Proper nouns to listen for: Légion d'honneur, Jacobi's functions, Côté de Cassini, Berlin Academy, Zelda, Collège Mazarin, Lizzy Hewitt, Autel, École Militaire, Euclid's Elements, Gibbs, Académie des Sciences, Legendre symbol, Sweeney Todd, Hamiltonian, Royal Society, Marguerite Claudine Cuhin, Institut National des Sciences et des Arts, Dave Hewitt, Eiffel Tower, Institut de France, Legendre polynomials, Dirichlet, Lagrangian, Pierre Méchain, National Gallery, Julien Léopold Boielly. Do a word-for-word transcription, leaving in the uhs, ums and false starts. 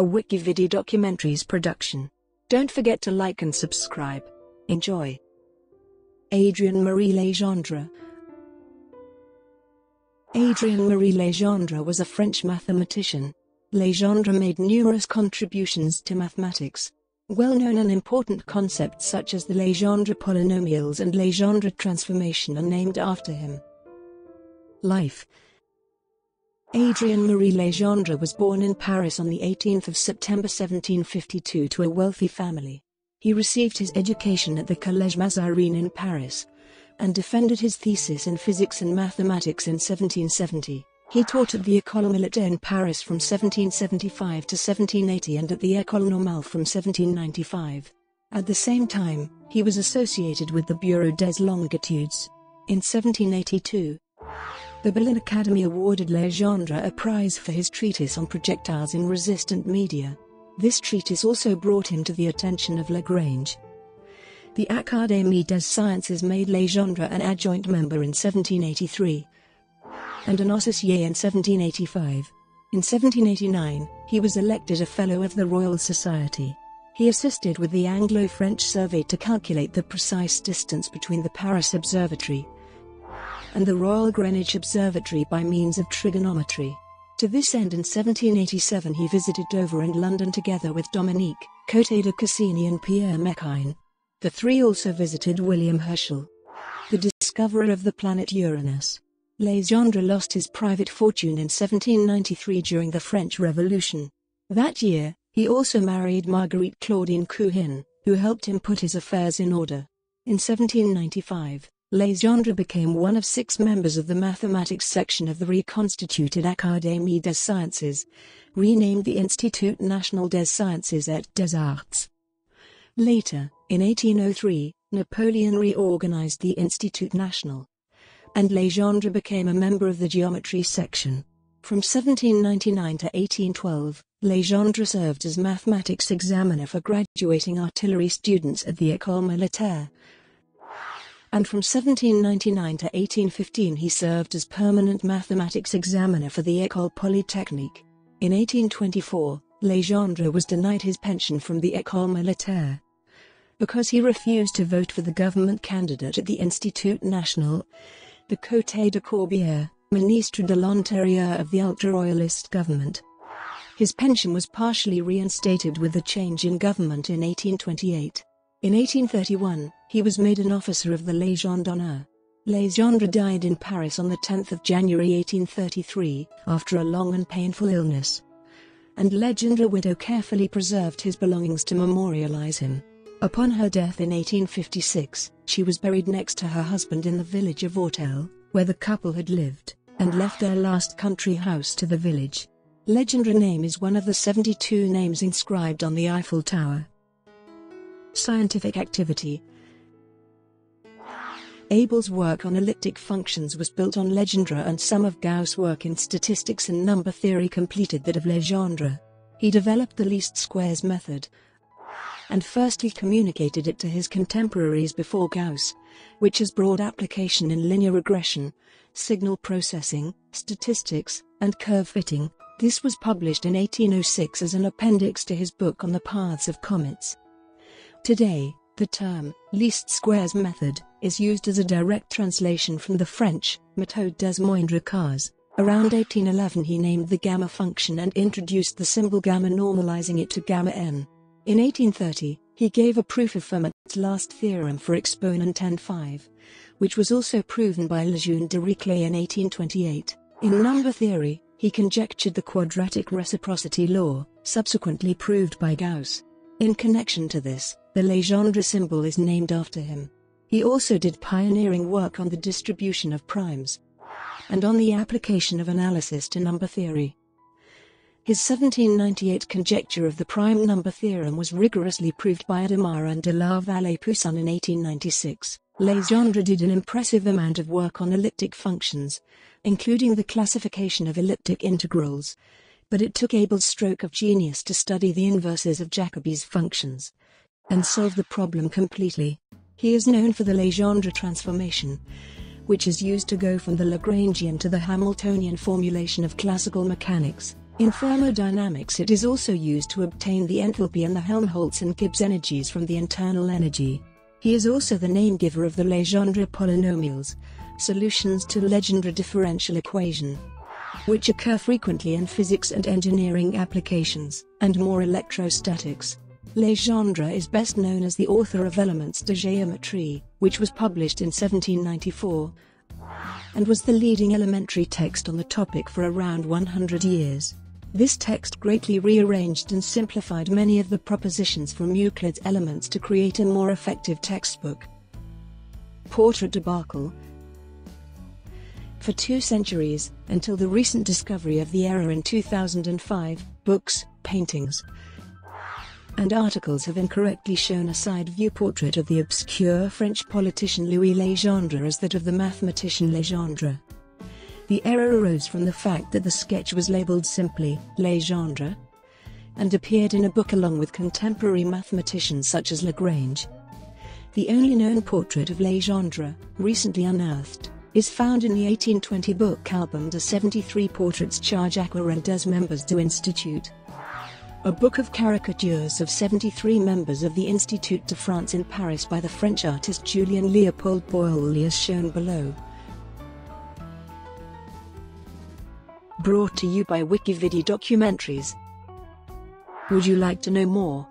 a WikiVidi Documentaries production. Don't forget to like and subscribe. Enjoy. Adrien-Marie Legendre. Adrien-Marie Legendre was a French mathematician. Legendre made numerous contributions to mathematics. Well-known and important concepts such as the Legendre polynomials and Legendre transformation are named after him. Life. Adrien-Marie Legendre was born in Paris on the eighteenth of September seventeen fifty-two to a wealthy family. He received his education at the Collège Mazarin in Paris and defended his thesis in physics and mathematics in seventeen seventy. He taught at the École Militaire in Paris from seventeen seventy-five to seventeen eighty and at the École Normale from seventeen ninety-five. At the same time, he was associated with the Bureau des Longitudes. In seventeen eighty-two, the Berlin Academy awarded Legendre a prize for his treatise on projectiles in resistant media. This treatise also brought him to the attention of Lagrange. The Académie des Sciences made Legendre an adjunct member in seventeen eighty-three. And an associé in seventeen eighty-five. In seventeen eighty-nine, he was elected a Fellow of the Royal Society. He assisted with the Anglo-French survey to calculate the precise distance between the Paris Observatory and the Royal Greenwich Observatory by means of trigonometry. To this end, in seventeen eighty-seven he visited Dover and London together with Dominique, Côté de Cassini and Pierre Méchain. The three also visited William Herschel, the discoverer of the planet Uranus. Legendre lost his private fortune in seventeen ninety-three during the French Revolution. That year, he also married Marguerite Claudine Cuhin, who helped him put his affairs in order. In seventeen ninety-five, Legendre became one of six members of the mathematics section of the reconstituted Académie des Sciences, renamed the Institut National des Sciences et des Arts. Later, in eighteen oh three, Napoleon reorganized the Institut National, and Legendre became a member of the geometry section. From seventeen ninety-nine to eighteen twelve, Legendre served as mathematics examiner for graduating artillery students at the École Militaire, and from seventeen ninety-nine to eighteen fifteen he served as permanent mathematics examiner for the École Polytechnique. In eighteen twenty-four, Legendre was denied his pension from the École Militaire because he refused to vote for the government candidate at the Institut National, the Côté de Corbière, Ministre de l'Intérieur of the ultra-royalist government. His pension was partially reinstated with the change in government in eighteen twenty-eight. In eighteen thirty-one, he was made an officer of the Légion d'honneur. Legendre died in Paris on the tenth of January eighteen thirty-three, after a long and painful illness, and Legendre's widow carefully preserved his belongings to memorialize him. Upon her death in eighteen fifty-six, she was buried next to her husband in the village of Autel, where the couple had lived, and left their last country house to the village. Legendre's name is one of the seventy-two names inscribed on the Eiffel Tower. Scientific activity. Abel's work on elliptic functions was built on Legendre, and some of Gauss' work in statistics and number theory completed that of Legendre. He developed the least squares method, and first he communicated it to his contemporaries before Gauss, which has broad application in linear regression, signal processing, statistics, and curve fitting. This was published in eighteen oh six as an appendix to his book on the paths of comets. Today, the term least squares method is used as a direct translation from the French méthode des moindres cas. Around eighteen eleven he named the gamma function and introduced the symbol gamma, normalizing it to gamma n. In eighteen thirty, he gave a proof of Fermat's last theorem for exponent n five, which was also proven by Lejeune Dirichlet in eighteen twenty-eight. In number theory, he conjectured the quadratic reciprocity law, subsequently proved by Gauss. In connection to this, the Legendre symbol is named after him. He also did pioneering work on the distribution of primes and on the application of analysis to number theory. His seventeen ninety-eight conjecture of the prime number theorem was rigorously proved by Hadamard and de la Vallée-Poussin in eighteen ninety-six. Legendre did an impressive amount of work on elliptic functions, including the classification of elliptic integrals, but it took Abel's stroke of genius to study the inverses of Jacobi's functions and solve the problem completely. He is known for the Legendre transformation, which is used to go from the Lagrangian to the Hamiltonian formulation of classical mechanics. In thermodynamics it is also used to obtain the enthalpy and the Helmholtz and Gibbs energies from the internal energy. He is also the name-giver of the Legendre polynomials, solutions to the Legendre differential equation, which occur frequently in physics and engineering applications, and more electrostatics. Legendre is best known as the author of Elements de Géométrie, which was published in seventeen ninety-four, and was the leading elementary text on the topic for around one hundred years. This text greatly rearranged and simplified many of the propositions from Euclid's Elements to create a more effective textbook. Portrait debacle. For two centuries, until the recent discovery of the error in two thousand five, books, paintings, and articles have incorrectly shown a side-view portrait of the obscure French politician Louis Legendre as that of the mathematician Legendre. The error arose from the fact that the sketch was labelled simply Legendre and appeared in a book along with contemporary mathematicians such as Lagrange. The only known portrait of Legendre, recently unearthed, is found in the eighteen twenty book album de seventy-three Portraits Charge-Aquaire et des Membres du Institut, a book of caricatures of seventy-three members of the Institut de France in Paris by the French artist Julien Léopold Boielly, as shown below. Brought to you by WikiVidi Documentaries. Would you like to know more?